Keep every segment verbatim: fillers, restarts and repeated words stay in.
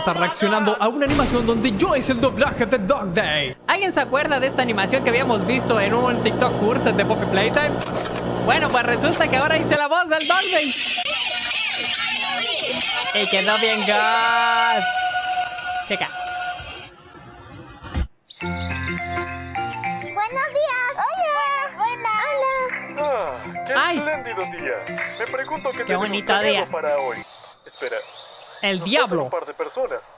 estar reaccionando a una animación donde yo hice el doblaje de Dog Day. ¿Alguien se acuerda de esta animación que habíamos visto en un TikTok curso de Poppy Playtime? Bueno, pues resulta que ahora hice la voz del Dog Day. Y quedó bien God. Checa. ¡Ay! ¡Espléndido día! Me pregunto qué bonito día para hoy. Espera. El diablo. Un par de personas.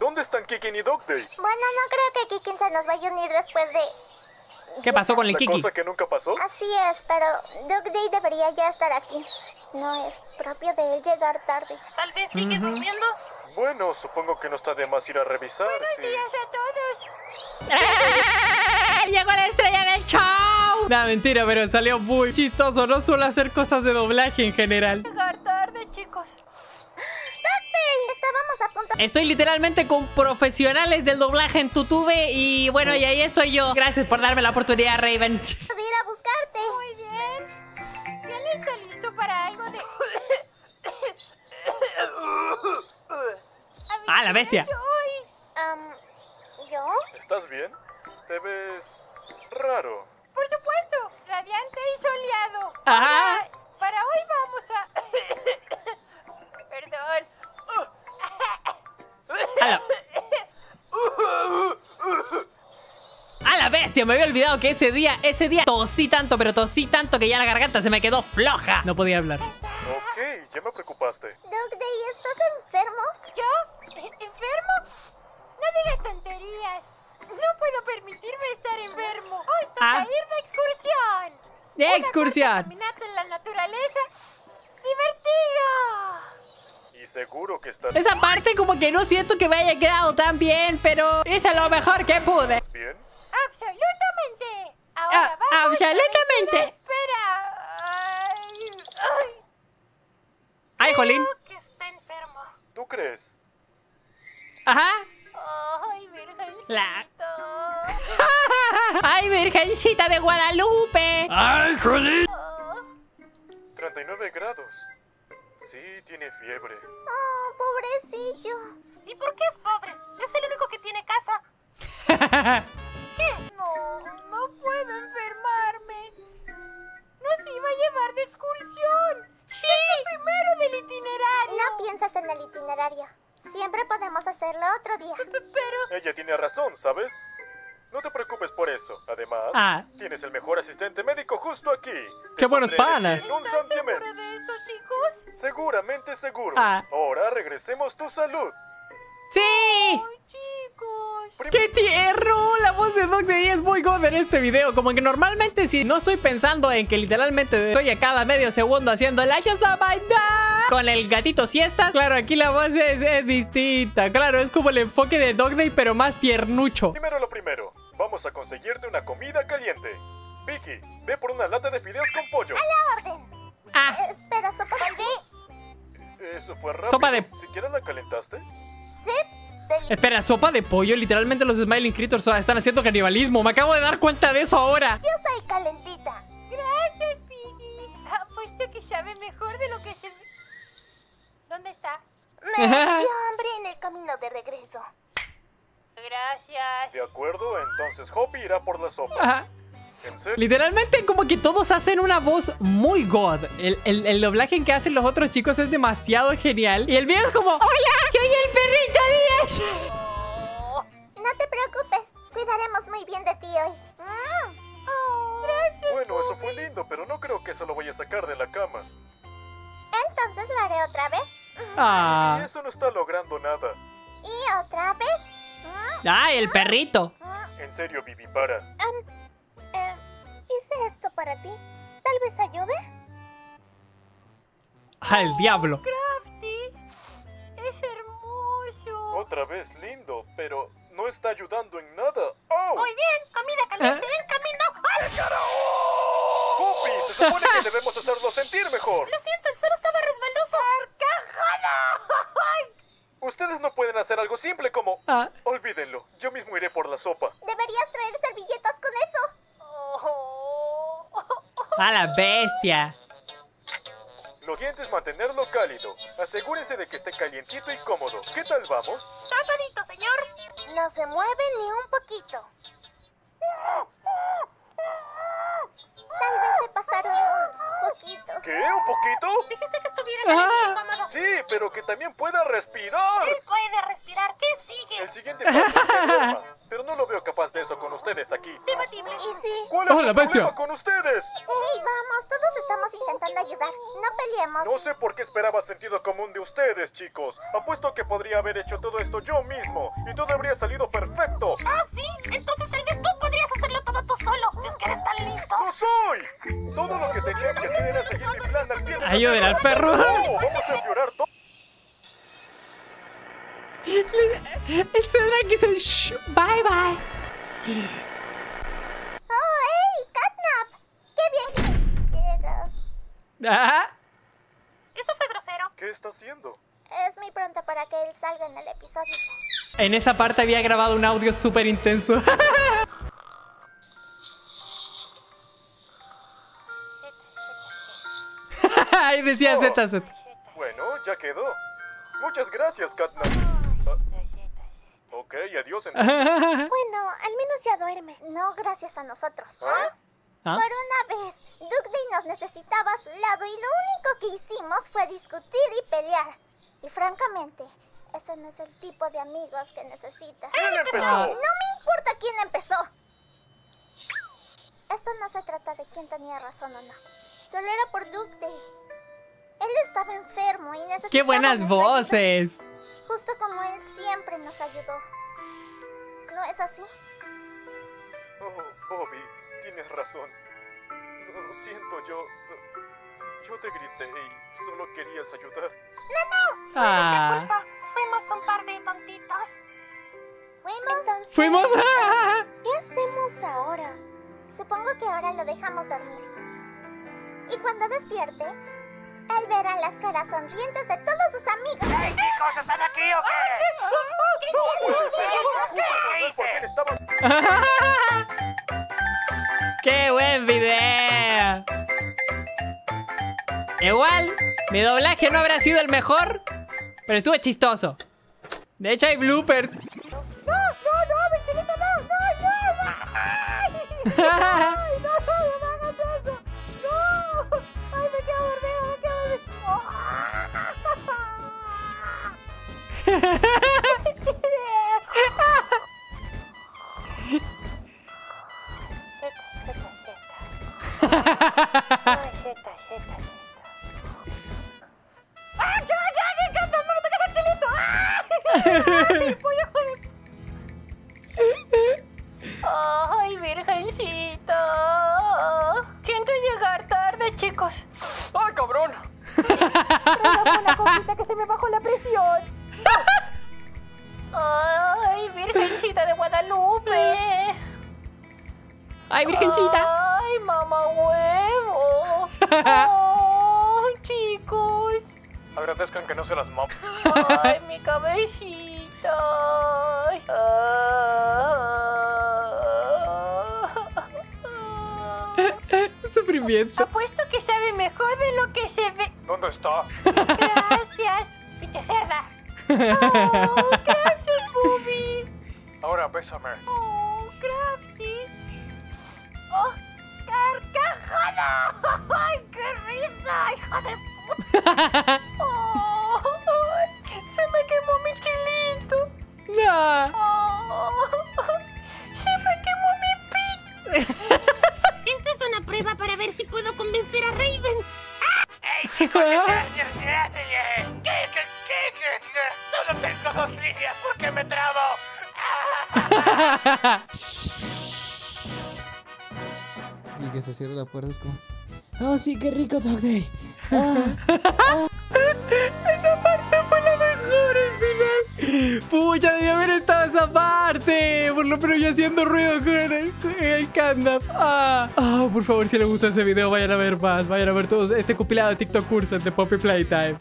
¿Dónde están Kikin y Dog Day? Bueno, no creo que Kikin se nos vaya a unir después de... ¿Qué pasó con el Kiki? Cosa que nunca pasó. Así es, pero Dog Day debería ya estar aquí. No es propio de él llegar tarde. Tal vez sigue durmiendo. Bueno, supongo que no está de más ir a revisar. Buenos días a todos. Llegó la estrella del show. Nah, mentira, pero salió muy chistoso. No suelo hacer cosas de doblaje en general. Llegar tarde, chicos. Estábamos a punto. Estoy literalmente con profesionales del doblaje en Tutube. Y bueno, y ahí estoy yo. Gracias por darme la oportunidad, Raven. Voy a ir a buscarte. Muy bien. ¿Quién está listo para algo de...? Ah, la bestia. Um, ¿Yo? ¿Estás bien? Te ves raro. Por supuesto, radiante y soleado. Ajá. Para, para hoy vamos a... Perdón. ¡Hala! ¡A la bestia! Me había olvidado que ese día, ese día tosí tanto, pero tosí tanto que ya la garganta se me quedó floja. No podía hablar. Ok, ya me preocupaste. Dog Day, ¿estás enfermo? ¿Yo? ¿Enfermo? No digas tonterías. No puedo permitirme estar enfermo. Hoy toca ah. ir de excursión. De excursión. Caminata en la naturaleza. Divertido. Y seguro que está. Esa parte como que no siento que me haya quedado tan bien, pero hice lo mejor que pude. ¿Estás bien? Absolutamente. Ahora ah, vamos. Absolutamente. A espera. Ay, ay. ay Creo Jolín. Que está enfermo. ¿Tú crees? Ajá. Ay, virgencita. La... Ay, virgencita de Guadalupe. Ay, Jolín. treinta y nueve grados. Sí, tiene fiebre. Oh, pobrecillo. ¿Y por qué es pobre? Es el único que tiene casa. ¿Qué? No, no puedo enfermarme. Nos iba a llevar de excursión. Sí. Vengo primero del itinerario. No piensas en el itinerario. Siempre podemos hacerlo otro día. Pero... Ella tiene razón, ¿sabes? No te preocupes por eso. Además, ah. tienes el mejor asistente médico justo aquí. ¡Qué buenos panas! ¿Estás segura de esto, chicos? Seguramente seguro. Ah. Ahora regresemos tu salud. ¡Sí! ¡Ay, chicos! Prim ¡Qué tierno! La voz de Dog Day es muy god en este video. Como que normalmente si no estoy pensando en que literalmente estoy a cada medio segundo haciendo el I just love my dad con el gatito siestas. Claro, aquí la voz es, es distinta. Claro, es como el enfoque de Dog Day, pero más tiernucho. Primero lo primero, vamos a conseguirte una comida caliente. Vicky, ve por una lata de fideos con pollo. ¡A la orden! Ah. Eh, espera, ¿sopa de qué? Eso fue rápido. Sopa de... ¿Siquiera la calentaste? Sí. Espera, ¿sopa de pollo? Literalmente los Smiling Critters están haciendo canibalismo. Me acabo de dar cuenta de eso ahora. Yo soy calentita. Gracias, Vicky. Apuesto que sabe mejor de lo que se... ¿Dónde está? Me dio hambre en el camino de regreso. Gracias. De acuerdo, entonces Hoppy irá por la sopa. Ajá. ¿En serio? Literalmente como que todos hacen una voz muy god. El, el, el doblaje que hacen los otros chicos es demasiado genial. Y el video es como... ¡Hola! ¡Soy el perrito Díaz! Oh. No te preocupes, cuidaremos muy bien de ti hoy. Mm. Oh, gracias, bueno, Hoppy. Eso fue lindo, pero no creo que eso lo voy a sacar de la cama. Entonces lo haré otra vez. Ah. Y eso no está logrando nada. ¿Y otra vez? ¡Ah, el perrito! En serio, Bibi, para. Um, eh, hice esto para ti. ¿Tal vez ayude? ¡Al oh, diablo! Crafty, es hermoso. Otra vez lindo, pero no está ayudando en nada. Oh. Muy bien, comida caliente ¿Eh? en camino. ¡Ay! Hoppy, se supone que debemos hacerlo sentir mejor. Lo siento, el suelo estaba resbaloso. ¡Carcajada! Ustedes no pueden hacer algo simple como... Ah. Olvídenlo, yo mismo iré por la sopa. Deberías traer servilletas con eso. ¡A la bestia! Lo siguiente es mantenerlo cálido. Asegúrese de que esté calientito y cómodo. ¿Qué tal vamos? Tapadito, señor. No se mueve ni un poquito. Tal vez se pasaron un poquito. ¿Qué? ¿Un poquito? Dijiste que estuviera caliente y cómodo. Sí, pero que también pueda respirar. Él puede respirar. ¿Qué sigue? El siguiente paso es que duerma. Pero no lo veo capaz de eso con ustedes aquí. Debatible. ¿Y sí? ¿Cuál es el problema con ustedes? Hey, vamos, todos estamos intentando ayudar. No peleemos. No sé por qué esperaba sentido común de ustedes, chicos. Apuesto que podría haber hecho todo esto yo mismo. Y todo habría salido perfecto. ¿Ah, sí? Entonces tal vez tú podrías hacerlo todo tú solo. Si es que eres tan listo. ¡No soy! Todo lo que tenía que hacer era seguir mi plan al pie de... ¡Ayuden al perro! ¡No! ¡Vamos a empeorar todo! El Cedra que se... Shh, bye bye. Oh, hey, Catnap. Qué bien que llegas. ¿Ah? Eso fue grosero. ¿Qué está haciendo? Es muy pronto para que él salga en el episodio. En esa parte había grabado un audio súper intenso. Ahí decía Z, Z. Bueno, ya quedó. Muchas gracias, Catnap. Ok, adiós entonces. Bueno, al menos ya duerme. No, gracias a nosotros. ¿Ah? ¿Ah? Por una vez, Dugdale nos necesitaba a su lado y lo único que hicimos fue discutir y pelear. Y francamente, ese no es el tipo de amigos que necesita. ¡Él empezó! No me importa quién empezó. Esto no se trata de quién tenía razón o no. Solo era por Dugdale. Él estaba enfermo y necesitaba... ¡Qué buenas voces! Ayuda. Justo como él siempre nos ayudó. ¿No es así? Oh, Bobby, tienes razón. Lo siento, yo... Yo te grité y solo querías ayudar. ¡No, no! Ah. No es nuestra culpa. Fuimos un par de tontitos. ¿Fuimos? Entonces, ¡Fuimos! ¿Qué hacemos ahora? Supongo que ahora lo dejamos dormir. Y cuando despierte... Él verá las caras sonrientes de todos sus amigos. ¡Ay, chicos! ¿Están aquí o qué? ¿Qué, qué, qué, qué, qué buen video! Igual, mi doblaje no habrá sido el mejor, pero estuvo chistoso. De hecho, hay bloopers. ¡No, no, no! ¡Michelito, no! ¡No, no! ¡Ay! Ay, virgencito. Siento llegar tarde, chicos. Ay, cabrón. Una cosita que se me bajó la presión. ¡Ay, Virgencita de Guadalupe! ¡Ay, Virgencita! ¡Ay, mamá huevo! ¡Ay, chicos! Agradezcan que no se las mamo. ¡Ay, mi cabecita! ¡Ay! ¡Sufrimiento! Apuesto que sabe mejor de lo que se ve. ¿Dónde está? Gracias, pinche cerda. ¡Oh, gracias, Bobby! Ahora bésame. ¡Oh, Crafty! ¡Oh, carcajada! ¡Ay, qué risa, hija de puta! ¡Oh, se me quemó mi chilito! ¡No! ¡Oh, se me quemó mi pin! Esta es una prueba para ver si puedo convencer a Raven. ¡Ey, hijo de... ¡Solo tengo dos líneas porque me trabo! Y que se cierra la puerta es como... ¡Oh, sí, qué rico, Dogday! Ah, ah. ¡Esa parte fue la mejor al final! ¡Pucha, debí haber estado esa parte! Por lo menos yo haciendo ruido con el, el Catnap. Ah. Oh, por favor, si les gustó ese video, vayan a ver más. Vayan a ver todos este compilado de TikTok Curses de Poppy Playtime.